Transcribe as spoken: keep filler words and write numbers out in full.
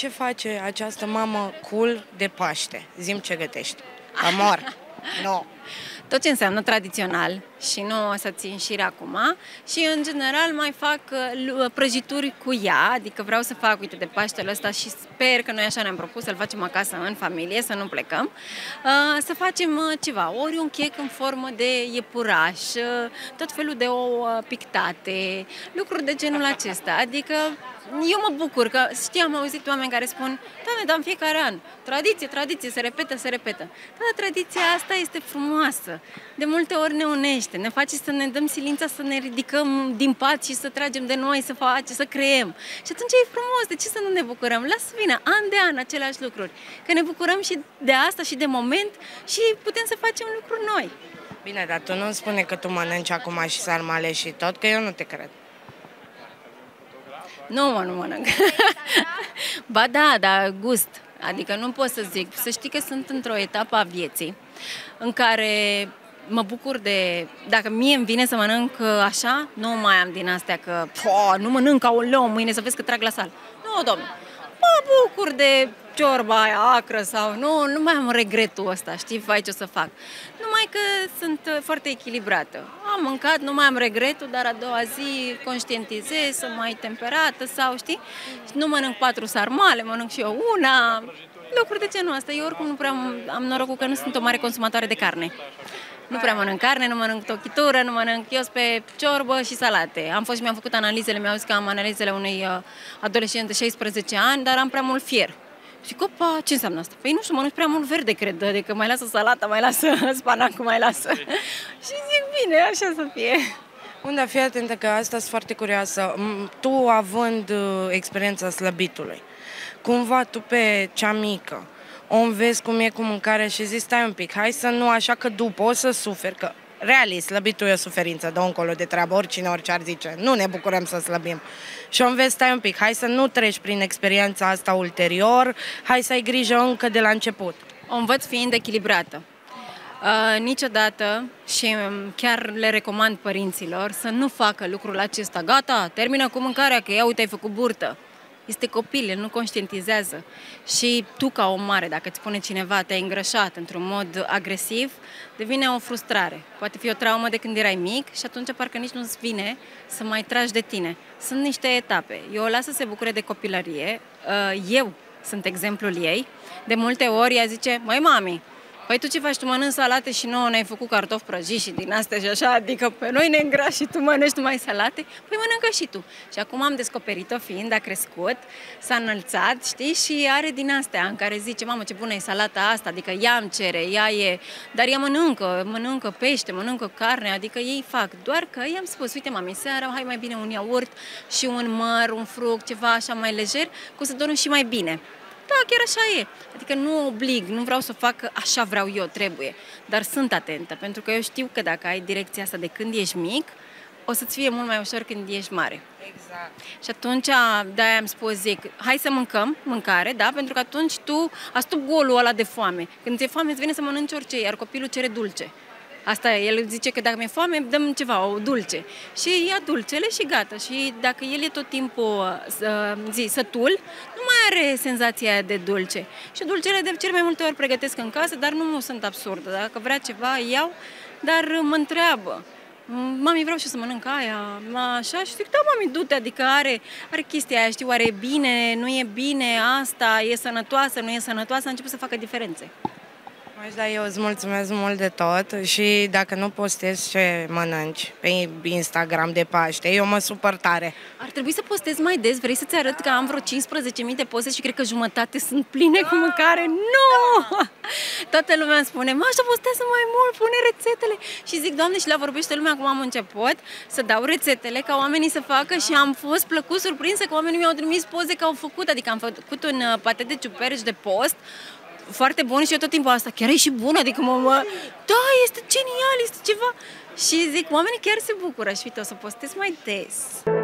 Ce face această mamă cool de Paște? Zi-mi ce gătești. Că mor. No. Tot ce înseamnă tradițional și nu o să țin șir acum. Și în general mai fac prăjituri cu ea, adică vreau să fac, uite, de Paștele ăsta și sper că noi așa ne-am propus să-l facem acasă în familie, să nu plecăm, să facem ceva, ori un chec în formă de iepuraș, tot felul de ouă pictate, lucruri de genul acesta, adică eu mă bucur că știu, am auzit oameni care spun, Doamne, dar în fiecare an, tradiție, tradiție, se repetă, se repetă. Da, tradiția asta este frumoasă, de multe ori ne unește, ne face să ne dăm silința, să ne ridicăm din pat și să tragem de noi, să facem, să creăm. Și atunci e frumos, de ce să nu ne bucurăm? Lasă vină, an de an, aceleași lucruri, că ne bucurăm și de asta și de moment și putem să facem lucruri noi. Bine, dar tu nu-mi spune că tu mănânci acum și sarmale și tot, că eu nu te cred. Nu, mă, nu mănânc. Ba da, dar gust. Adică nu pot să zic. Să știi că sunt într-o etapă a vieții în care mă bucur de... Dacă mie îmi vine să mănânc așa, nu mai am din astea că po, nu mănânc ca un leu, mâine să vezi că trag la sal. Nu, domnule. Mă bucur de ciorba aia acră sau... Nu, nu mai am regretul ăsta, știi, vai ce o să fac. Numai că sunt foarte echilibrată. Am mâncat, nu mai am regretul, dar a doua zi conștientizez, sunt mai temperată sau, știi, nu mănânc patru sarmale, mănânc și eu una. Lucruri de genul ăsta. Eu oricum nu prea am, am norocul că nu sunt o mare consumatoare de carne. Nu prea mănânc carne, nu mănânc tochitură, nu mănânc, eu sunt pe ciorbă și salate. Am fost și mi-am făcut analizele, mi-au zis că am analizele unui adolescent de șaisprezece ani, dar am prea mult fier. Și copa, ce înseamnă asta? Păi nu știu, mănânc prea mult verde, cred, adică mai lasă salata, mai lasă spanacul, mai lasă. Și zic, bine, așa să fie. Unde, fii atentă că asta sunt foarte curioasă. Tu, având experiența slăbitului, cumva tu pe cea mică, o înveți cum e cu mâncarea și zici, stai un pic, hai să nu așa că după o să suferi, că realist, slăbitul e o suferință, dă încolo de treabă, oricine, orice ar zice, nu ne bucurăm să slăbim. Și o înveți, stai un pic, hai să nu treci prin experiența asta ulterior, hai să ai grijă încă de la început. O învăț fiind echilibrată. Uh, niciodată, și chiar le recomand părinților, să nu facă lucrul acesta, gata, termină cu mâncarea, că ia uite, ai făcut burtă. Este copil, el nu conștientizează. Și tu, ca om mare, dacă îți spune cineva, te-ai îngrășat într-un mod agresiv, devine o frustrare. Poate fi o traumă de când erai mic și atunci parcă nici nu-ți vine să mai tragi de tine. Sunt niște etape. Eu o las să se bucure de copilărie. Eu sunt exemplul ei. De multe ori ea zice, măi, mami, păi tu ce faci? Tu mănânci salate și nouă ne-ai făcut cartofi prăjiți și din astea și așa, adică pe noi ne îngrași și tu mănânci numai salate? Păi mănâncă și tu. Și acum am descoperit-o fiind, a crescut, s-a înălțat, știi, și are din astea în care zice, mamă, ce bună e salata asta, adică ea îmi cere, ea e, dar ea mănâncă, mănâncă pește, mănâncă carne, adică ei fac, doar că i-am spus, uite, mami, seara, hai mai bine un iaurt și un măr, un fruct, ceva așa mai lejer, cu să dormi și mai bine. Da, chiar așa e. Adică nu oblig, nu vreau să fac așa vreau eu, trebuie. Dar sunt atentă, pentru că eu știu că dacă ai direcția asta de când ești mic, o să-ți fie mult mai ușor când ești mare. Exact. Și atunci, de-aia am spus, zic, hai să mâncăm mâncare, da? Pentru că atunci tu astup golul ăla de foame. Când ți-e foame, îți vine să mănânci orice, iar copilul cere dulce. Asta el zice că dacă mi-e foame, dăm ceva, o dulce. Și ia dulcele și gata. Și dacă el e tot timpul zi, sătul, nu mai are senzația de dulce. Și dulcele de cele mai multe ori pregătesc în casă, dar nu sunt absurdă. Dacă vrea ceva, iau, dar mă întreabă. Mami, vreau și să mănânc aia, așa, și zic, da, mami, du-te, adică are, are chestia aia, știi, oare e bine, nu e bine, asta, e sănătoasă, nu e sănătoasă, a început să facă diferențe. Da, eu îți mulțumesc mult de tot și dacă nu postezi ce mănânci pe Instagram de Paște, eu mă supăr tare. Ar trebui să postez mai des, vrei să-ți arăt că am vreo cincisprezece mii de poze și cred că jumătate sunt pline cu mâncare. Nu! Toată lumea îmi spune, mașa, postează mai mult, pune rețetele. Și zic, Doamne, și la vorbește lumea, cum am început să dau rețetele ca oamenii să facă și am fost plăcut surprinsă că oamenii mi-au trimis poze că au făcut, adică am făcut un pate de ciuperci de post, foarte bun și eu tot timpul asta, chiar e și bună, adică mă, mă, da, este genial, este ceva. Și zic, oamenii chiar se bucură și uite, o să postez mai des.